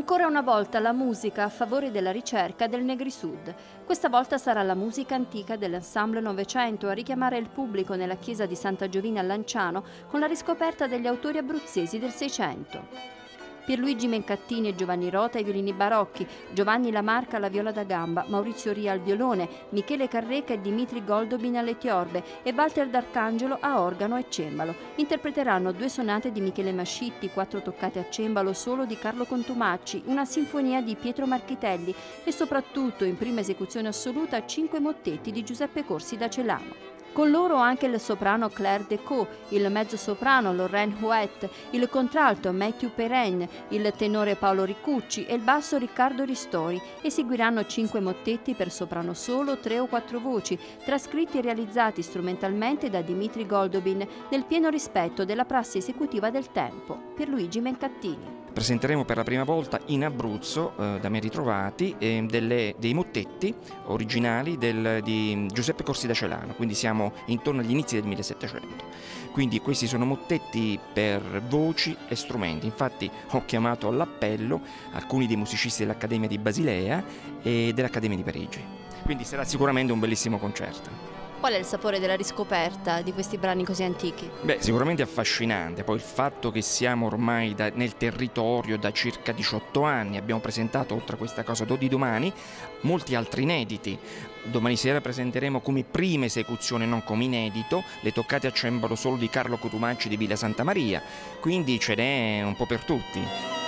Ancora una volta la musica a favore della ricerca del Negri Sud. Questa volta sarà la musica antica dell'ensemble Novecento a richiamare il pubblico nella chiesa di Santa Giovina a Lanciano con la riscoperta degli autori abruzzesi del Seicento. Pierluigi Mencattini e Giovanni Rota ai violini barocchi, Giovanni Lamarca alla viola da gamba, Maurizio Ria al violone, Michele Carreca e Dimitri Goldobin alle tiorbe e Walter d'Arcangelo a organo e cembalo. Interpreteranno due sonate di Michele Mascitti, quattro toccate a cembalo solo di Carlo Cotumacci, una sinfonia di Pietro Marchitelli e soprattutto, in prima esecuzione assoluta, cinque mottetti di Giuseppe Corsi da Celano. Con loro anche il soprano Claire Decaux, il mezzosoprano Lorraine Huet, il contralto Matthew Perrin, il tenore Paolo Ricucci e il basso Riccardo Ristori. Eseguiranno cinque mottetti per soprano solo, tre o quattro voci, trascritti e realizzati strumentalmente da Dimitri Goldobin, nel pieno rispetto della prassi esecutiva del tempo. Pierluigi Mencattini. Presenteremo per la prima volta in Abruzzo, da me ritrovati, dei mottetti originali di Giuseppe Corsi da Celano, quindi siamo intorno agli inizi del 1700. Quindi questi sono mottetti per voci e strumenti. Infatti ho chiamato all'appello alcuni dei musicisti dell'Accademia di Basilea e dell'Accademia di Parigi. Quindi sarà sicuramente un bellissimo concerto. Qual è il sapore della riscoperta di questi brani così antichi? Beh, sicuramente affascinante, poi il fatto che siamo ormai nel territorio da circa 18 anni, abbiamo presentato, oltre a questa cosa di domani, molti altri inediti. Domani sera presenteremo come prima esecuzione, non come inedito, le toccate a cembalo solo di Carlo Cotumacci di Villa Santa Maria, quindi ce n'è un po' per tutti.